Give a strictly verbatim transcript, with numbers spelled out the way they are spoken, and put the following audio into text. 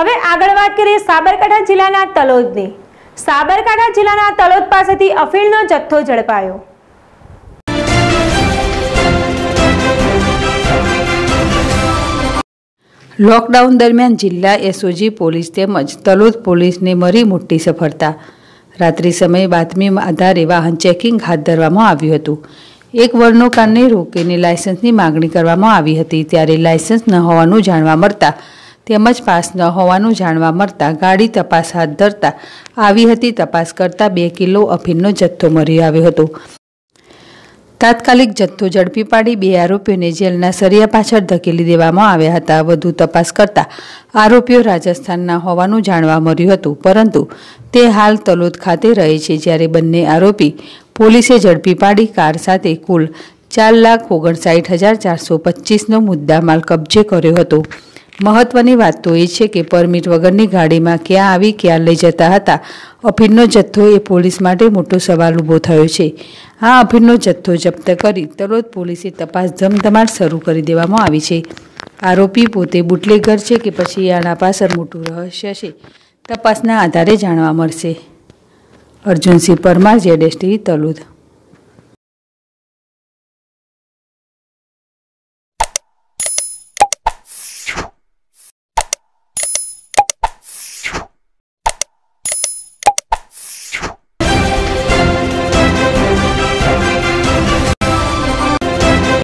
હવે આગળ વાત કરીએ સાબરકાંઠા જિલ્લાના તલોદની। સાબરકાંઠા જિલ્લાના તલોદ પાસેથી અફીણનો જથ્થો ઝડપાયો। लॉकडाउन दरमियान जिला एसओजी पोलिस तेमज तलोद पोलिस ने मरी मोटी सफलता। रात्रि समय बातमी आधारे वाहन चेकिंग हाथ धरवामां आव्युं हतुं। एक वरनो कारणे रोकीने लायसन्सनी मागणी करवामां आवी हती। त्यारे लायसन्स न होवानुं जाणवा मळता तेमज पास न होवानुं जाणवा मळता गाड़ी तपास हाथ धरता आवी हती। तपास करता बे किलो अफीणनो जत्थो मळी आव्यो हतो। तात्कालिक जत्थो झड़पी पाड़ी बे आरोपीओने जेलना सरिया पाछळ धकेली देवामां आव्या हता। वधु तपास करता आरोपीओ राजस्थानना होवानुं जाणवा मळ्युं हतुं, परंतु ते हाल तलोद खाते रहे छे। ज्यारे बंने आरोपी पोलीसे झड़पी पाड़ी कार साथे कुल चार लाख ओगणसाठ हज़ार चार सौ पच्चीसनो मुद्दामाल कब्जे कर्यो हतो। महत्वनी बात तो ए छे के परमिट वगरनी गाड़ी में क्या आवी क्या लई जता हता। अफीणनो जत्थो ए पोलीस माटे मोटो सवाल ऊभो थयो छे। आ अफीणनो जत्थो जप्त करी तलोद पोलीसे तपास धमधमाट शरू करी देवामां आवी छे। आरोपी पोते बुटलेगर छे के पछी आना पाछळ मोटुं रहस्य छे, तपासना आधारे जाणवा मळशे। Arjunsinh Parmar, Z S TV, Talod.